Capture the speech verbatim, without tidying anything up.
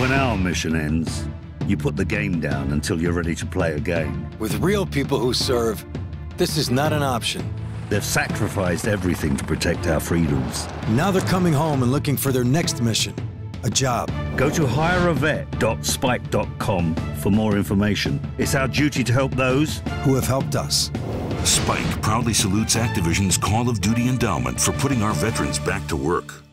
When our mission ends, you put the game down until you're ready to play again. With real people who serve, this is not an option. They've sacrificed everything to protect our freedoms. Now they're coming home and looking for their next mission, a job. Go to hire a vet dot spike dot com for more information. It's our duty to help those who have helped us. Spike proudly salutes Activision's Call of Duty Endowment for putting our veterans back to work.